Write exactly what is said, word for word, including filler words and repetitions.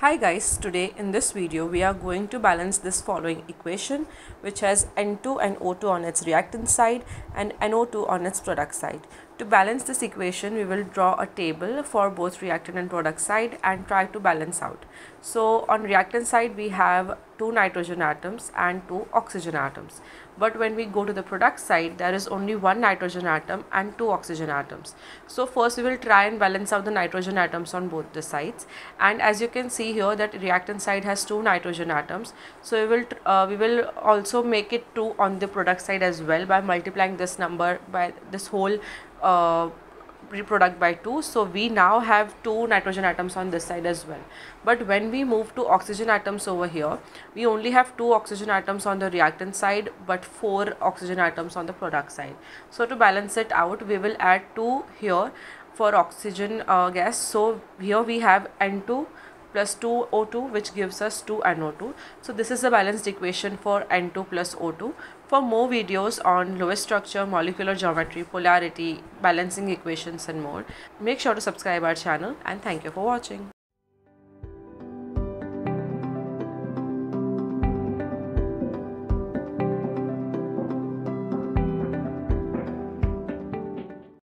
Hi guys, today in this video we are going to balance this following equation, which has N two and O two on its reactant side and N O two on its product side. To balance this equation, we will draw a table for both reactant and product side and try to balance out. So on reactant side we have two nitrogen atoms and two oxygen atoms, but when we go to the product side there is only one nitrogen atom and two oxygen atoms. So first we will try and balance out the nitrogen atoms on both the sides, and as you can see here that reactant side has two nitrogen atoms, so we will uh, we will also make it two on the product side as well by multiplying this number by this whole uh, product by two. So we now have two nitrogen atoms on this side as well, but when we move to oxygen atoms over here, we only have two oxygen atoms on the reactant side but four oxygen atoms on the product side. So to balance it out, we will add two here for oxygen uh, gas. So here we have N two plus two O two, which gives us two N O two. So this is the balanced equation for N two plus O two. For more videos on Lewis structure, molecular geometry, polarity, balancing equations and more, make sure to subscribe our channel, and thank you for watching.